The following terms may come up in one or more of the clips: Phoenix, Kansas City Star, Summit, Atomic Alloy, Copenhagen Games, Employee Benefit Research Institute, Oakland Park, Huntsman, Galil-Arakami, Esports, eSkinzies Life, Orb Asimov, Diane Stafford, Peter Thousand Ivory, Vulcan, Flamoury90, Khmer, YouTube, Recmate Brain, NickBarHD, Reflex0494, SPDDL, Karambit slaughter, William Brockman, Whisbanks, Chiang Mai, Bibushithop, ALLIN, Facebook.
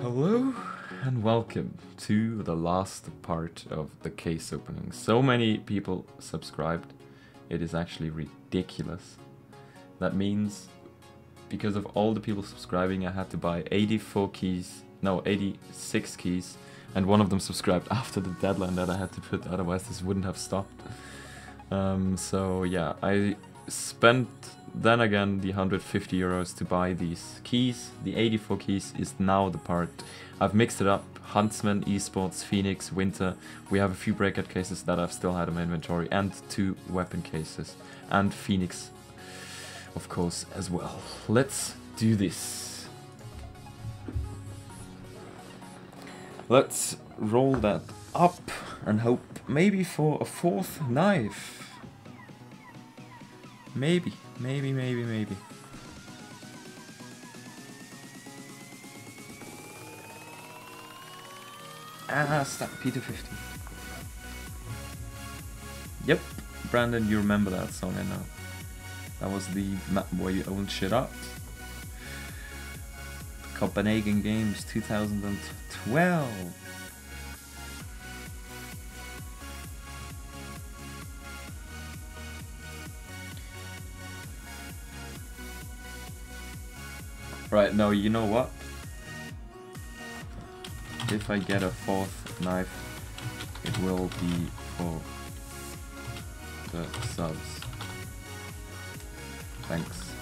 Hello and welcome to the last part of the case opening. So many people subscribed, it is actually ridiculous. That means because of all the people subscribing I had to buy 84 keys, no 86 keys, and one of them subscribed after the deadline that I had to put, otherwise this wouldn't have stopped. So yeah, I spent then again the 150 euros to buy these keys. The 84 keys is now the part. I've mixed it up, Huntsman, Esports, Phoenix, Winter. We have a few breakout cases that I've still had in my inventory and 2 weapon cases and Phoenix, of course, as well. Let's do this. Let's roll that up and hope maybe for a 4th knife. Maybe. Ah, stat P250. Yep, Brandon, you remember that song, I know. That was the map where you owned shit up. Copenhagen Games 2012. Right, no, you know what? If I get a 4th knife, it will be for the subs. Thanks.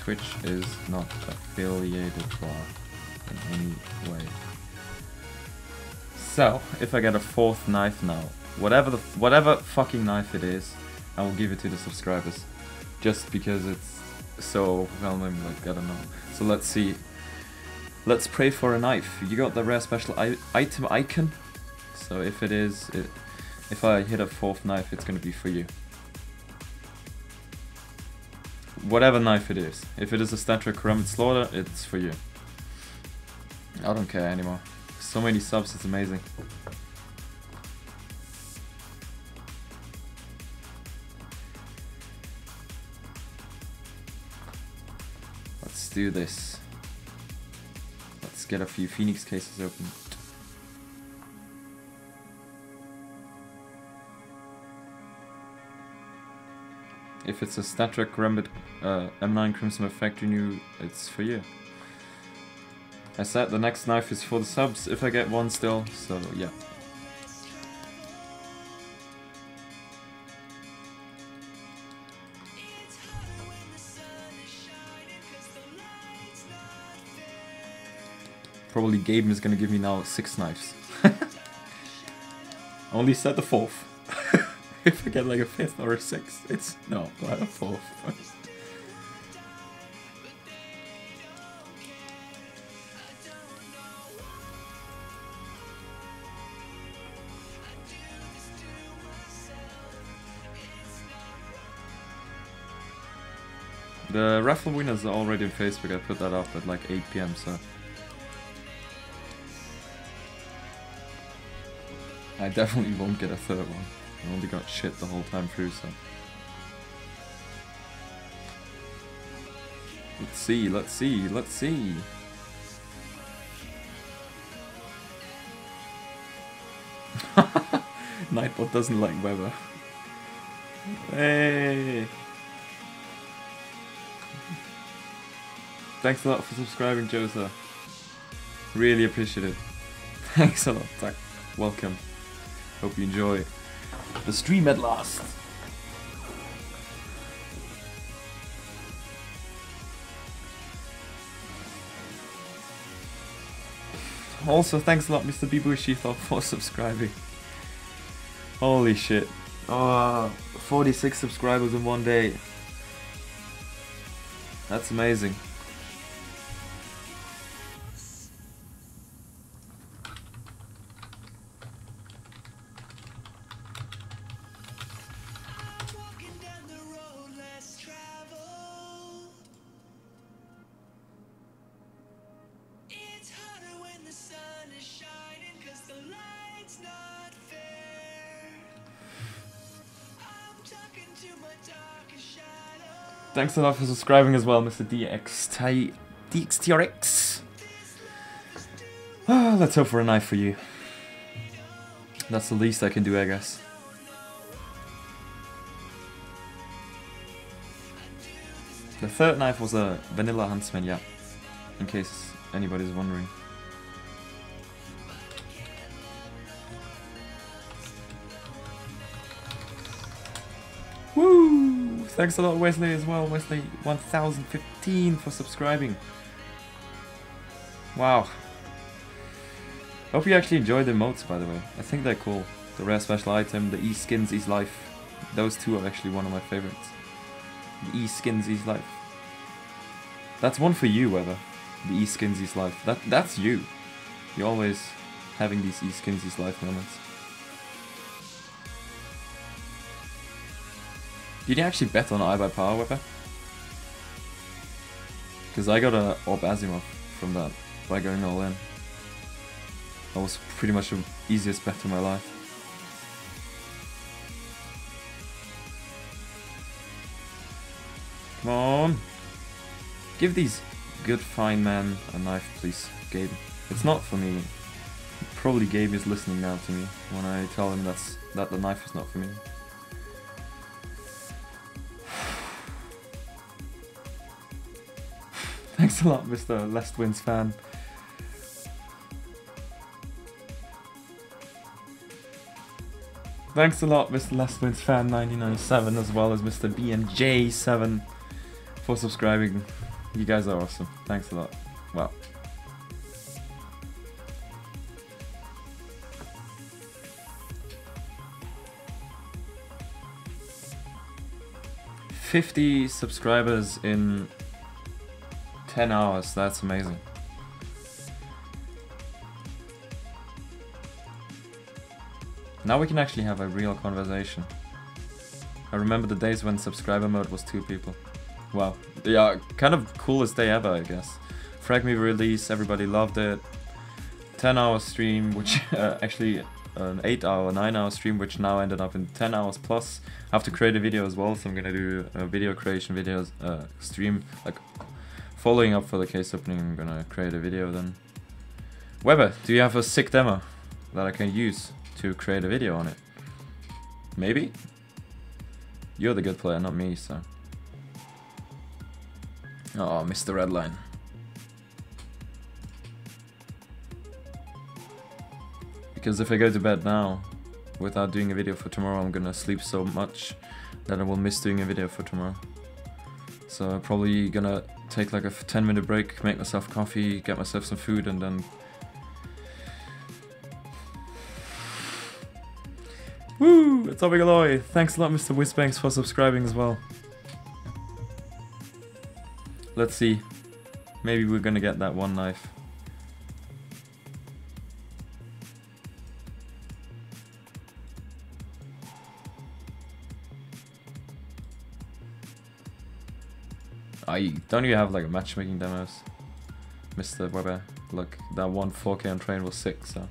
Twitch is not affiliated bar in any way. So, if I get a 4th knife now, whatever fucking knife it is, I will give it to the subscribers. Just because it's so overwhelming, like, I don't know. So let's see. Let's pray for a knife. You got the rare special item icon. So if it is, if I hit a 4th knife, it's gonna be for you. Whatever knife it is. If it is a StatTrak Karambit slaughter, it's for you. I don't care anymore. So many subs, it's amazing. Do this. Let's get a few Phoenix cases open. If it's a StatTrak Karambit M9 Crimson Factory New, it's for you. I said the next knife is for the subs if I get one still, so yeah. Probably Gaben is gonna give me now 6 knives. Only set the 4th. If I get like a 5th or a 6th, it's no, not a 4th. The raffle winners are already on Facebook. I put that up at like 8 PM, so I definitely won't get a 3rd one. I only got shit the whole time through, so. Let's see. Nightbot doesn't like weather. Hey! Thanks a lot for subscribing, Joseph. Really appreciate it. Thanks a lot, welcome. Hope you enjoy the stream at last. Also, thanks a lot, Mr. Bibushithop, for subscribing. Holy shit. 46 subscribers in one day. That's amazing. Thanks a lot for subscribing as well, Mr. DXTRX. Oh, let's hope for a knife for you. That's the least I can do, I guess. The third knife was a vanilla Huntsman, yeah. In case anybody's wondering. Woo! Thanks a lot, Wesley, as well. Wesley 1015 for subscribing. Wow. Hope you actually enjoy the emotes, by the way. I think they're cool. The rare special item, the eSkinzies Life. Those two are actually one of my favorites. The eSkinzies Life. That's one for you, Weather. The eSkinzies Life. That's you. You're always having these eSkinzies Life moments. Did you actually bet on I by Power Weapon? Because I got a Orb Asimov from that by going all in. That was pretty much the easiest bet in my life. Come on! Give these good fine men a knife, please, Gabe. It's not for me. Probably Gabe is listening now to me when I tell him that the knife is not for me. Thanks a lot, Mr. Lestwinsfan. Thanks a lot, Mr. Lestwinsfan1997, as well as Mr. BNJ7 for subscribing. You guys are awesome. Thanks a lot. Wow. Well, 50 subscribers in 10 hours. That's amazing. Now we can actually have a real conversation. I remember the days when subscriber mode was 2 people. Wow. Yeah, kind of coolest day ever, I guess. FragMe release, everybody loved it. 10-hour stream, which actually an 9-hour stream, which now ended up in 10 hours plus. I have to create a video as well, so I'm gonna do a video creation videos stream. Like, following up for the case opening, I'm gonna create a video then. Weber, do you have a sick demo that I can use to create a video on it? Maybe? You're the good player, not me, so. Oh, missed the red line. Because if I go to bed now without doing a video for tomorrow, I'm gonna sleep so much that I will miss doing a video for tomorrow. So I'm probably gonna take like a 10-minute break, make myself coffee, get myself some food, and then woo! Atomic Alloy! Thanks a lot, Mr. Whisbanks, for subscribing as well. Let's see. Maybe we're gonna get that one knife. Don't you have like matchmaking demos, Mr. Weber? Look, that one 4K on train was sick, so.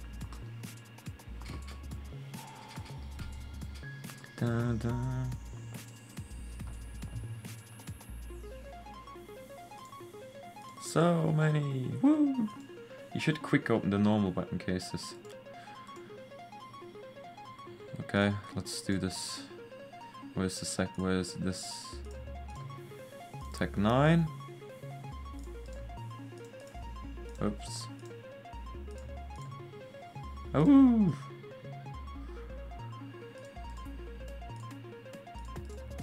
So many! Woo! You should quick open the normal button cases. Okay, let's do this. Where's this? Tech 9. Oops. Oh!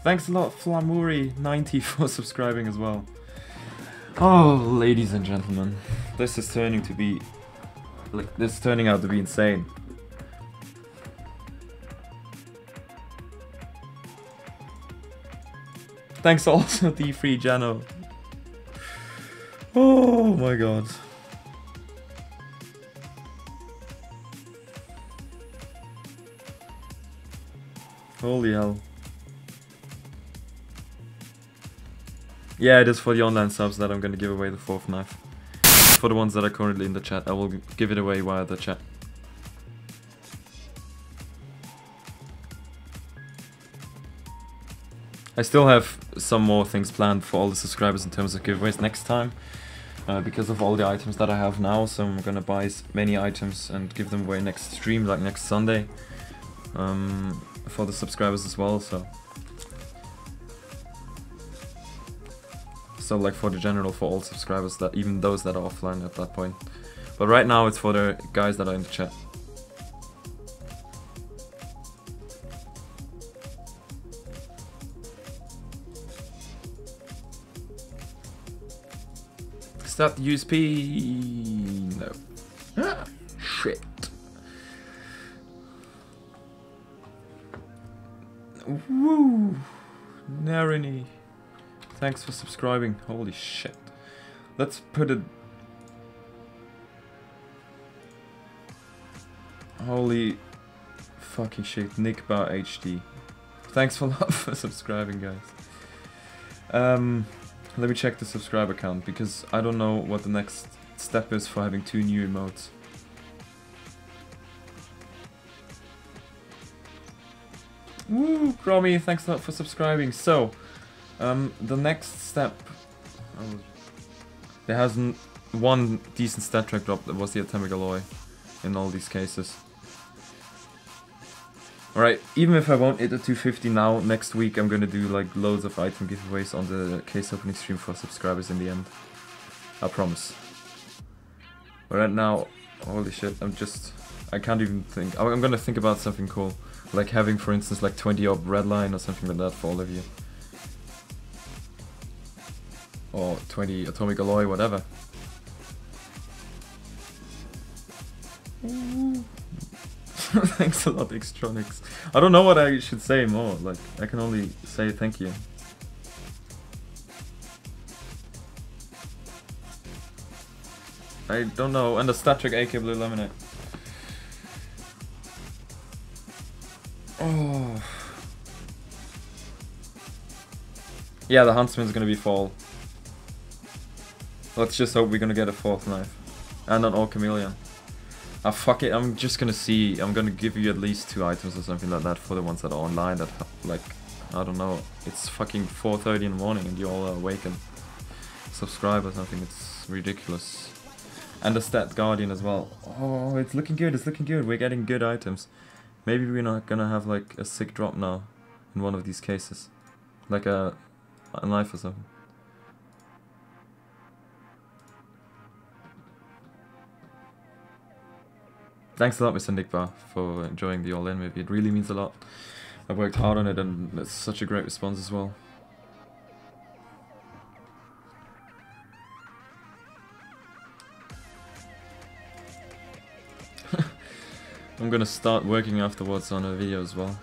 Thanks a lot, Flamoury90, for subscribing as well. Oh, ladies and gentlemen, this is turning to be, like, this is turning out to be insane. Thanks also, D3 Jano. Oh my god. Holy hell. Yeah, it is for the online subs that I'm going to give away the fourth knife. For the ones that are currently in the chat, I will give it away via the chat. I still have some more things planned for all the subscribers in terms of giveaways next time, because of all the items that I have now. So I'm gonna buy many items and give them away next stream, like next Sunday, for the subscribers as well. So like for the general, for all subscribers, that even those that are offline at that point. But right now it's for the guys that are in the chat. Is that the USP? No. Ah, shit. Woo! Narini. Thanks for subscribing. Holy shit. Let's put a... Holy fucking shit. NickBarHD. Thanks a lot for subscribing, guys. Let me check the subscriber count, because I don't know what the next step is for having two new emotes. Woo, Gromy, thanks a lot for subscribing. So, the next step... There hasn't one decent StatTrak drop, that was the Atomic Alloy in all these cases. Alright, even if I won't hit the 250 now, next week I'm gonna do like loads of item giveaways on the case opening stream for subscribers in the end. I promise. But right now, holy shit, I can't even think. I'm gonna think about something cool. Like having, for instance, like 20 orb redline or something like that for all of you. Or 20 Atomic Alloy, whatever. Thanks a lot, Xtronics. I don't know what I should say more, like, I can only say thank you. I don't know, and the StatTrak AK Blue Lemonade. Oh. Yeah, the Huntsman's gonna be fall. Let's just hope we're gonna get a fourth knife. And an Orc Chameleon. Ah, fuck it, I'm just gonna see, I'm gonna give you at least two items or something like that for the ones that are online that have, like, I don't know, it's fucking 4:30 in the morning and you all are awake and subscribe or something, it's ridiculous. And the Stat Guardian as well. Oh, it's looking good, it's looking good, we're getting good items. Maybe we're not gonna have, like, a sick drop now in one of these cases. Like a knife or something. Thanks a lot, Mr. Nikba, for enjoying the all-in movie. It really means a lot. I worked hard on it and it's such a great response as well. I'm gonna start working afterwards on a video as well.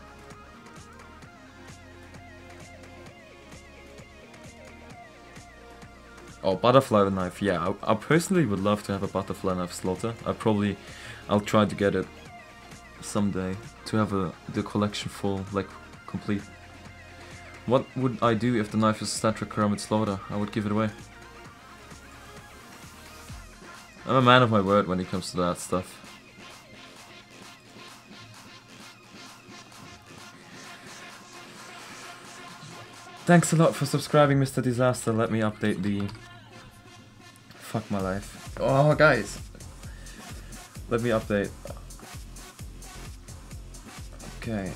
Oh, butterfly knife, yeah. I personally would love to have a butterfly knife slaughter. I'll try to get it someday to have the collection full, like, complete. What would I do if the knife is StatTrak Karambit slaughter? I would give it away. I'm a man of my word when it comes to that stuff. Thanks a lot for subscribing, Mr. Disaster. Let me update the... Fuck my life. Oh, guys! Let me update. Okay.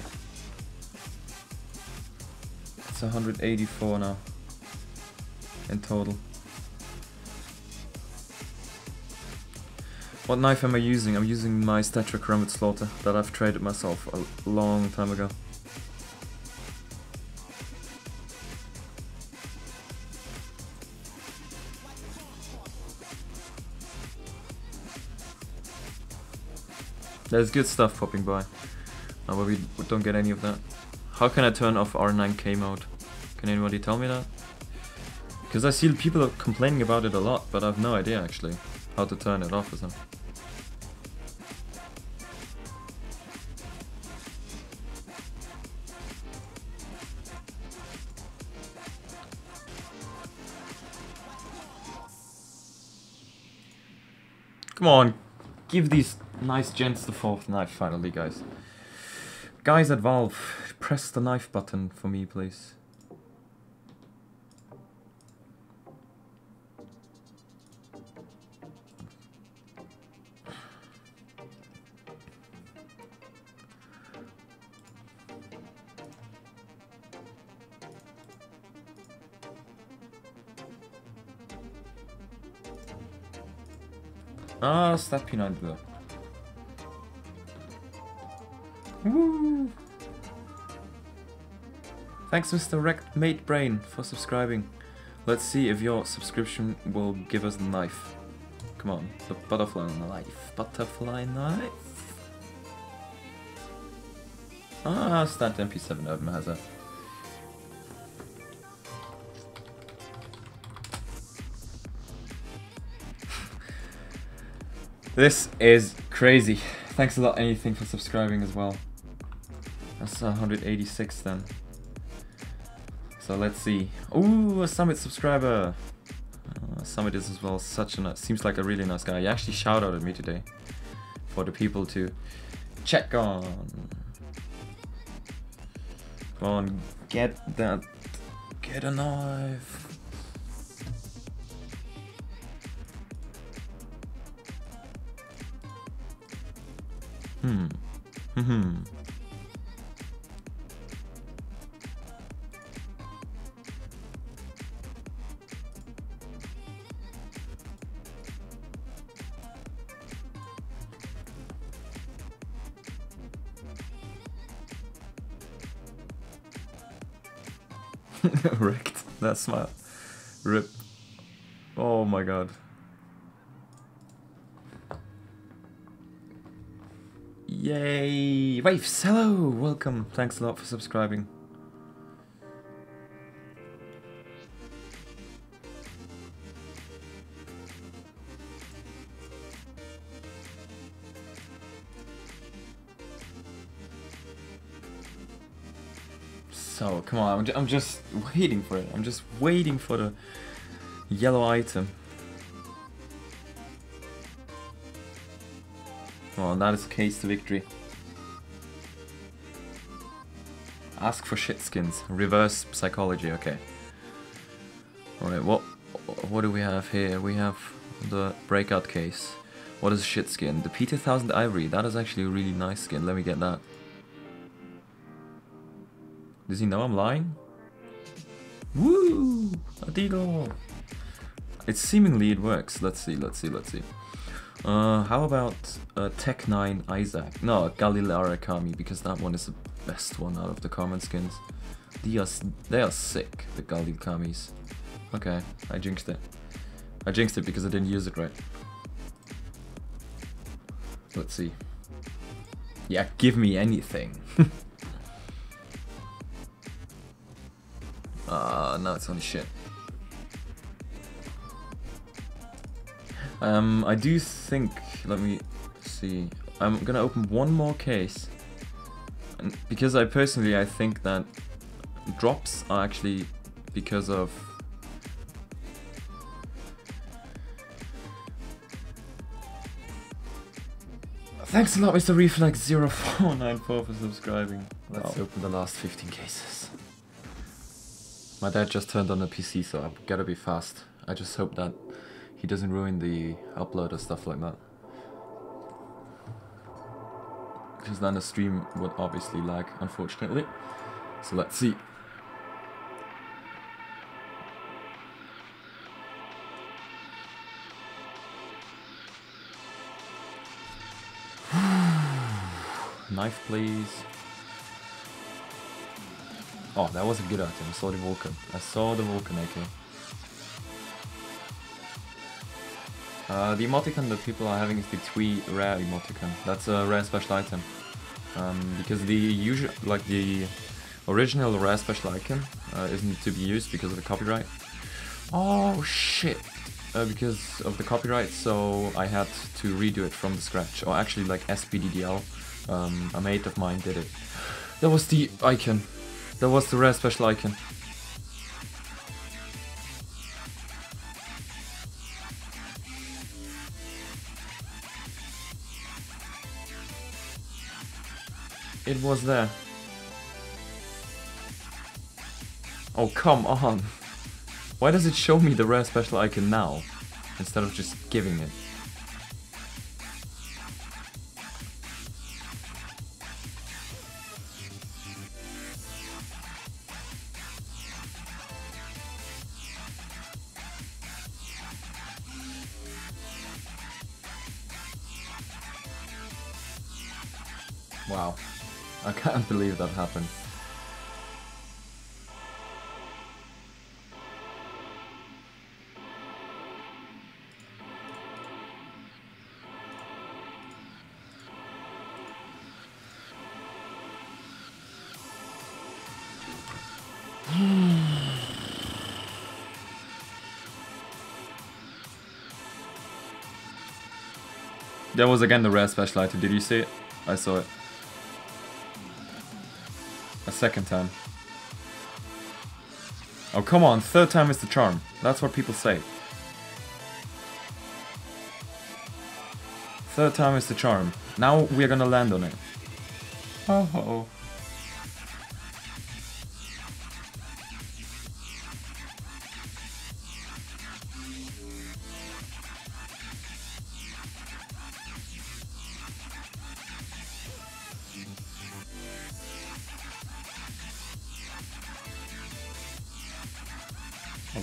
It's 184 now. In total. What knife am I using? I'm using my StatTrak Karambit slaughter that I've traded myself a long time ago. There's good stuff popping by, but we don't get any of that. How can I turn off R9K mode? Can anybody tell me that? Because I see people are complaining about it a lot, but I have no idea actually how to turn it off or something. Come on, give these nice gents the fourth knife finally, guys. Guys at Valve, press the knife button for me, please. Start P9 blur. Woo! Thanks, Mr. Recmate Brain, for subscribing. Let's see if your subscription will give us the knife. Come on, the butterfly knife. Butterfly knife? Start MP7 Urban Hazard. This is crazy. Thanks a lot, anything, for subscribing as well. That's 186 then. So let's see. Ooh, a Summit subscriber. Summit is as well such a nice, seems like a really nice guy. He actually shout-outed me today for the people to check on. Come on, get that. Get a knife. Wrecked that smile. Rip. Oh my god. Yay! Waves, hello! Welcome. Thanks a lot for subscribing. So, come on, I'm just waiting for it. I'm just waiting for the yellow item. Well, that is the case to victory. Ask for shitskins. Reverse psychology, okay. Alright, what do we have here? We have the breakout case. What is shitskin? The Peter Thousand Ivory. That is actually a really nice skin. Let me get that. Does he know I'm lying? Woo! Adigo! It's seemingly it works. Let's see. How about Tech 9 Isaac? No, Galil-Arakami, because that one is the best one out of the common skins. They are sick, the Galil-Kamis. Okay, I jinxed it. I jinxed it because I didn't use it right. Let's see. Yeah, give me anything. No, it's only shit. I do think, let me see, I'm gonna open one more case, and because I think that drops are actually because of thanks a lot, Mr. Reflex0494, for subscribing. Let's open the last 15 cases. My dad just turned on the PC, so I've gotta be fast. I just hope that he doesn't ruin the upload or stuff like that, because then the stream would obviously lag, unfortunately. So let's see. Knife, please. Oh, that was a good item. I saw the Vulcan. AK. The emoticon that people are having is the Twee Rare emoticon. That's a rare special item. Because the usual, like the original rare special icon isn't to be used because of the copyright. Oh shit! Because of the copyright, so I had to redo it from the scratch. Or actually, like SPDDL, a mate of mine did it. That was the icon. That was the rare special icon. It was there. Oh, come on. Why does it show me the rare special icon now, instead of just giving it? Wow. I can't believe that happened. That was again the rare special item, did you see it? I saw it. A second time. Oh come on, third time is the charm. That's what people say. Third time is the charm. Now we're gonna land on it. Oh ho.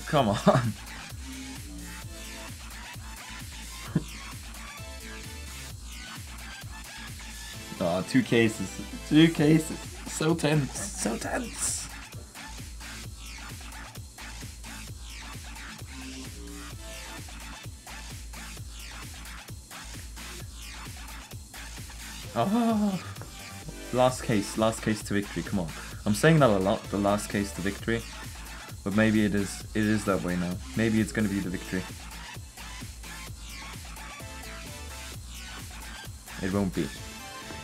Come on. Oh, two cases. Two cases. So tense. So tense. Oh. Last case to victory, come on. I'm saying that a lot, the last case to victory. But maybe it is that way now. Maybe it's gonna be the victory. It won't be.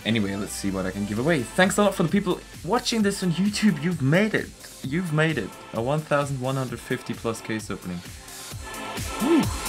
Anyway, let's see what I can give away. Thanks a lot for the people watching this on YouTube. You've made it. You've made it. A 1,150 plus case opening. Woo.